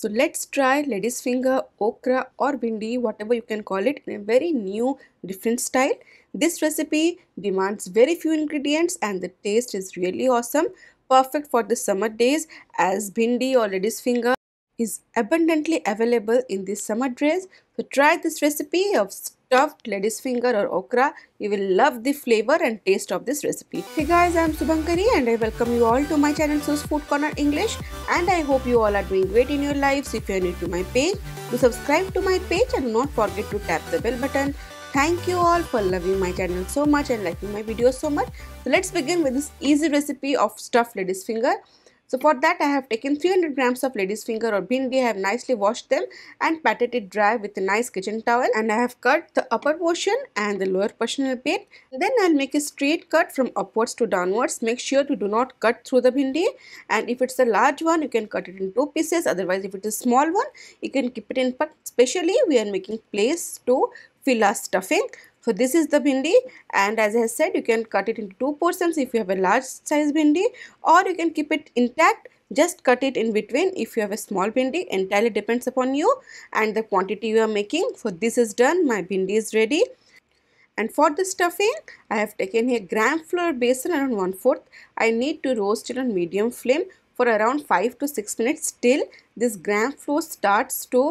So let's try lady's finger, okra or bhindi, whatever you can call it, in a very new, different style. This recipe demands very few ingredients and the taste is really awesome. Perfect for the summer days as bhindi or lady's finger is abundantly available in this summer dress. So try this recipe of stuffed lady's finger or okra. You will love the flavor and taste of this recipe. Hey guys, I am Subhankari and I welcome you all to my channel Su's Food Corner English, and I hope you all are doing great in your lives. If you are new to my page, do subscribe to my page and do not forget to tap the bell button. Thank you all for loving my channel so much and liking my videos so much. So let's begin with this easy recipe of stuffed lady's finger. So for that, I have taken 300 grams of lady's finger or bhindi. I have nicely washed them and patted it dry with a nice kitchen towel, and I have cut the upper portion and the lower portion a bit. Then I'll make a straight cut from upwards to downwards. Make sure to do not cut through the bhindi, and if it's a large one, you can cut it in two pieces. Otherwise, if it is a small one, you can keep it in pack. Especially, we are making place to fill our stuffing. So this is the bhindi, and as I said, you can cut it into two portions if you have a large size bhindi, or you can keep it intact, just cut it in between if you have a small bhindi. Entirely depends upon you and the quantity you are making. So this is done, my bhindi is ready. And for the stuffing, I have taken a gram flour besan around 1/4. I need to roast it on medium flame for around 5 to 6 minutes till this gram flour starts to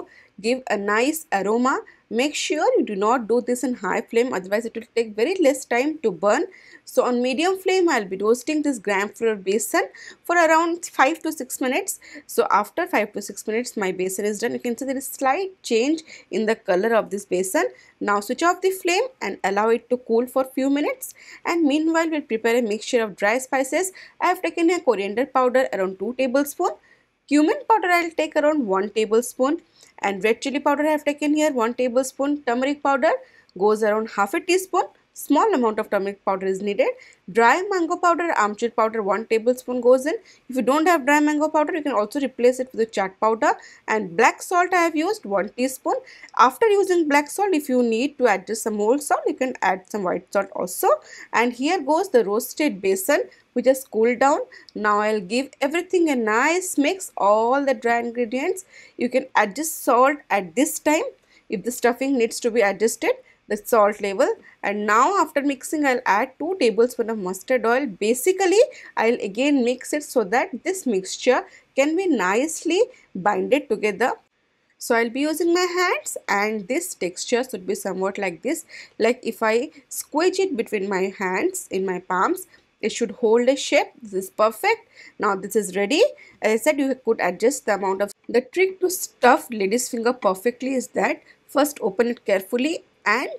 give a nice aroma. Make sure you do not do this in high flame, otherwise it will take very less time to burn. So on medium flame, I'll be roasting this gram flour besan for around 5 to 6 minutes. So after 5 to 6 minutes, my besan is done. You can see there is slight change in the color of this besan. Now switch off the flame and allow it to cool for few minutes. And meanwhile, we'll prepare a mixture of dry spices. I have taken a coriander powder around 2 tablespoons. Cumin powder I will take around 1 tablespoon, and red chili powder I have taken here 1 tablespoon. Turmeric powder goes around half a teaspoon. Small amount of turmeric powder is needed. Dry mango powder, amchur powder 1 tablespoon goes in. If you don't have dry mango powder, you can also replace it with chaat powder. And black salt I have used 1 teaspoon. After using black salt, if you need to add just some whole salt, you can add some white salt also. And here goes the roasted besan, which has cooled down. Now I'll give everything a nice mix, all the dry ingredients. You can adjust salt at this time if the stuffing needs to be adjusted, the salt level. And now after mixing, I'll add 2 tablespoons of mustard oil. Basically, I'll again mix it so that this mixture can be nicely binded together. So I'll be using my hands, and this texture should be somewhat like this. Like if I squeeze it between my hands in my palms, it should hold a shape. This is perfect. Now this is ready. As I said, you could adjust the amount of. The trick to stuff lady's finger perfectly is that first open it carefully and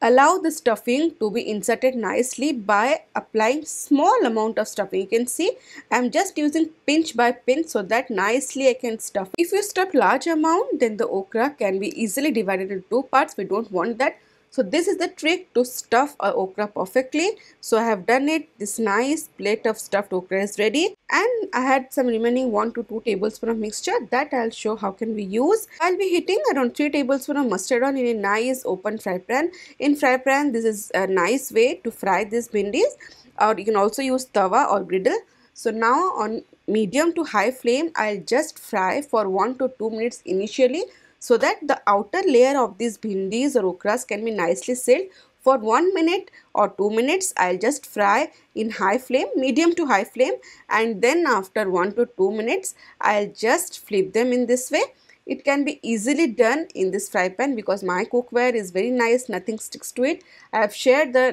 allow the stuffing to be inserted nicely by applying small amount of stuffing. You can see I am just using pinch by pinch so that nicely I can stuff. If you stuff large amount, then the okra can be easily divided into two parts. We don't want that. So this is the trick to stuff our okra perfectly. So I have done it. This nice plate of stuffed okra is ready. And I had some remaining 1 to 2 tablespoons of mixture that I'll show how can we use. I'll be heating around 3 tablespoons of mustard oil in a nice open fry pan. In fry pan, this is a nice way to fry these bhindis, or you can also use tawa or griddle. So now on medium to high flame, I'll just fry for 1 to 2 minutes initially, so that the outer layer of these bhindis or okras can be nicely sealed. For 1 minute or 2 minutes, I'll just fry in high flame, medium to high flame, and then after 1 to 2 minutes, I'll just flip them in this way. It can be easily done in this fry pan because my cookware is very nice, nothing sticks to it. I have shared the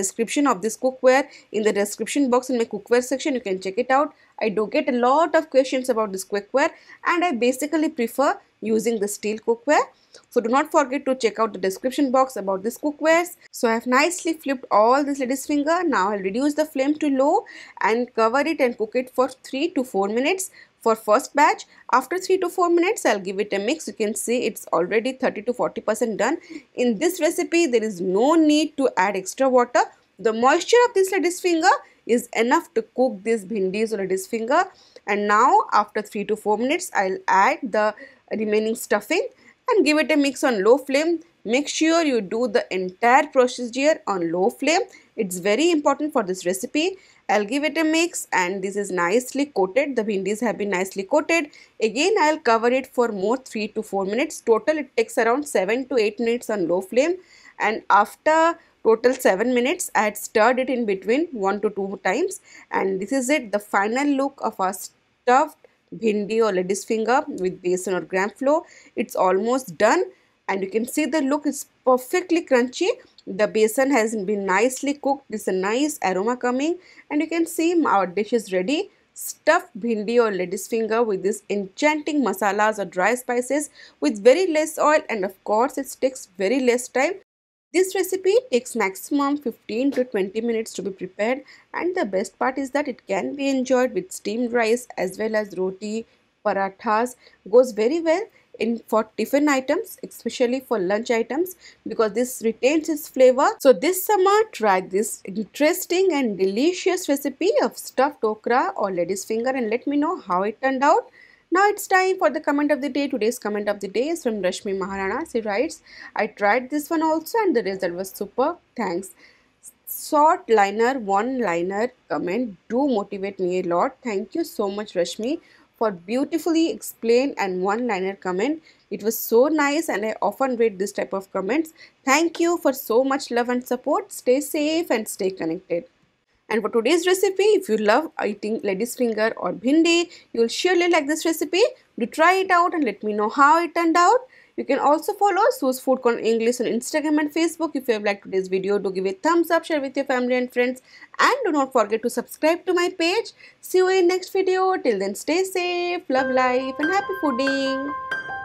description of this cookware in the description box in my cookware section. You can check it out. I do get a lot of questions about this cookware, and I basically prefer using the steel cookware. So do not forget to check out the description box about this cookwares. So I have nicely flipped all this lady's finger. Now I'll reduce the flame to low and cover it and cook it for 3 to 4 minutes for first batch. After 3 to 4 minutes, I'll give it a mix. You can see it's already 30 to 40% done. In this recipe, there is no need to add extra water. The moisture of this lady's finger is enough to cook these bhindis or lady's finger. And now after 3 to 4 minutes, I'll add the remaining stuffing and give it a mix on low flame. Make sure you do the entire procedure on low flame. It's very important for this recipe. I'll give it a mix, and this is nicely coated. The bhindis have been nicely coated. Again, I'll cover it for more 3 to 4 minutes. Total, it takes around 7 to 8 minutes on low flame. And after total 7 minutes, I had stirred it in between 1 to 2 times. And this is it, the final look of our stuffed bhindi or lady's finger with besan or gram flour. It's almost done. And you can see the look is perfectly crunchy. The besan has been nicely cooked. There's a nice aroma coming, and you can see our dish is ready. Stuffed bhindi or lady's finger with these enchanting masalas or dry spices with very less oil, and of course it takes very less time. This recipe takes maximum 15 to 20 minutes to be prepared, and the best part is that it can be enjoyed with steamed rice as well as roti, parathas. Goes very well for tiffin items, especially for lunch items, because this retains its flavor. So this summer, try this interesting and delicious recipe of stuffed okra or lady's finger and let me know how it turned out. Now it's time for the comment of the day. Today's comment of the day is from Rashmi Maharana. She writes, I tried this one also and the result was super. Thanks. Short liner, one liner comment do motivate me a lot. Thank you so much, Rashmi, for beautifully explained and one-liner comment. It was so nice, and I often read this type of comments. Thank you for so much love and support. Stay safe and stay connected. And for today's recipe, if you love eating lady's finger or bhindi, you will surely like this recipe. Do try it out and let me know how it turned out. You can also follow Su's Food Corner English on Instagram and Facebook. If you have liked today's video, do give a thumbs up, share with your family and friends, and do not forget to subscribe to my page. See you in next video. Till then, stay safe, love life, and happy fooding.